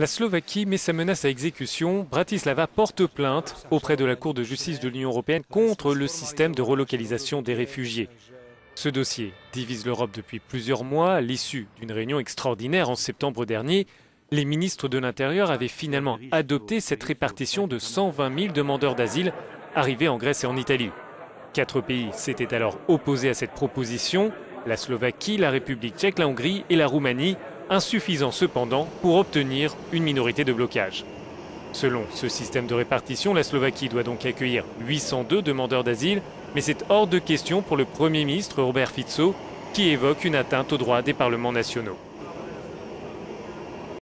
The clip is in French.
La Slovaquie met sa menace à exécution. Bratislava porte plainte auprès de la Cour de justice de l'Union européenne contre le système de relocalisation des réfugiés. Ce dossier divise l'Europe depuis plusieurs mois. À l'issue d'une réunion extraordinaire en septembre dernier, les ministres de l'Intérieur avaient finalement adopté cette répartition de 120 000 demandeurs d'asile arrivés en Grèce et en Italie. 4 pays s'étaient alors opposés à cette proposition, la Slovaquie, la République tchèque, la Hongrie et la Roumanie, insuffisant cependant pour obtenir une minorité de blocage. Selon ce système de répartition, la Slovaquie doit donc accueillir 802 demandeurs d'asile, mais c'est hors de question pour le Premier ministre Robert Fico, qui évoque une atteinte aux droits des parlements nationaux.